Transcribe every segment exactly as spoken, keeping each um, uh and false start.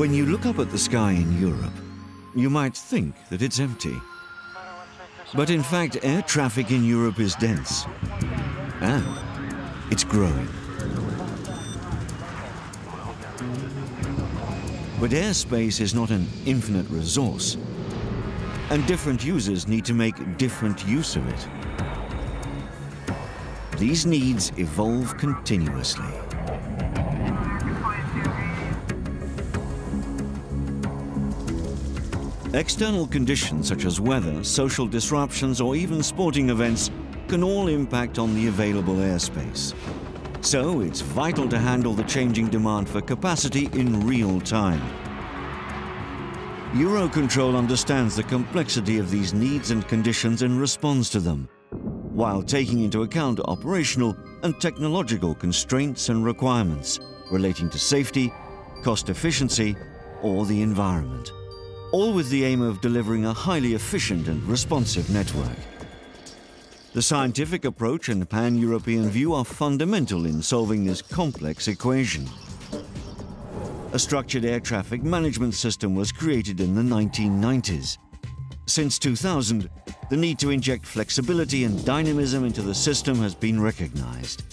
When you look up at the sky in Europe, you might think that it's empty. But in fact, air traffic in Europe is dense, and it's growing. But airspace is not an infinite resource, and different users need to make different use of it. These needs evolve continuously. External conditions such as weather, social disruptions, or even sporting events can all impact on the available airspace. So it's vital to handle the changing demand for capacity in real time. Eurocontrol understands the complexity of these needs and conditions and responds to them, while taking into account operational and technological constraints and requirements relating to safety, cost efficiency, or the environment. All with the aim of delivering a highly efficient and responsive network. The scientific approach and pan-European view are fundamental in solving this complex equation. A structured air traffic management system was created in the nineteen nineties. Since two thousand, the need to inject flexibility and dynamism into the system has been recognized.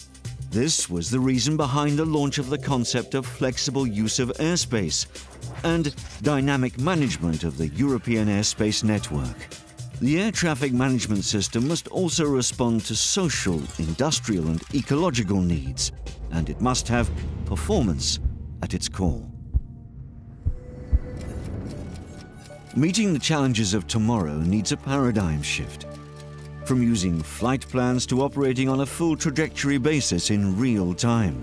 This was the reason behind the launch of the concept of flexible use of airspace and dynamic management of the European airspace network. The air traffic management system must also respond to social, industrial and ecological needs, and it must have performance at its core. Meeting the challenges of tomorrow needs a paradigm shift. From using flight plans to operating on a full trajectory basis in real time.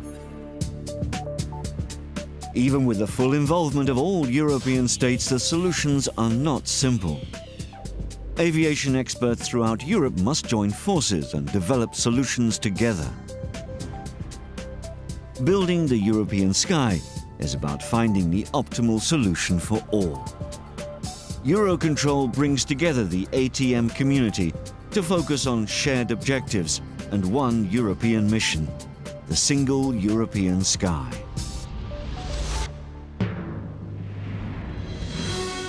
Even with the full involvement of all European states, the solutions are not simple. Aviation experts throughout Europe must join forces and develop solutions together. Building the European sky is about finding the optimal solution for all. Eurocontrol brings together the A T M community to focus on shared objectives and one European mission, the single European sky.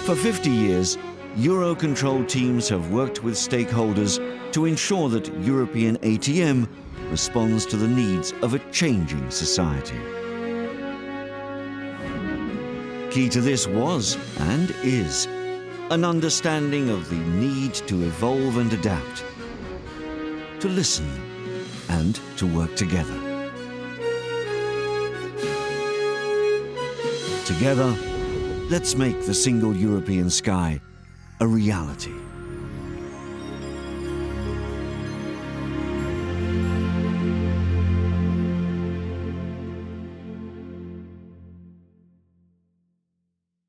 For fifty years, Eurocontrol teams have worked with stakeholders to ensure that European A T M responds to the needs of a changing society. Key to this was, and is, an understanding of the need to evolve and adapt, to listen and to work together. Together, let's make the single European sky a reality.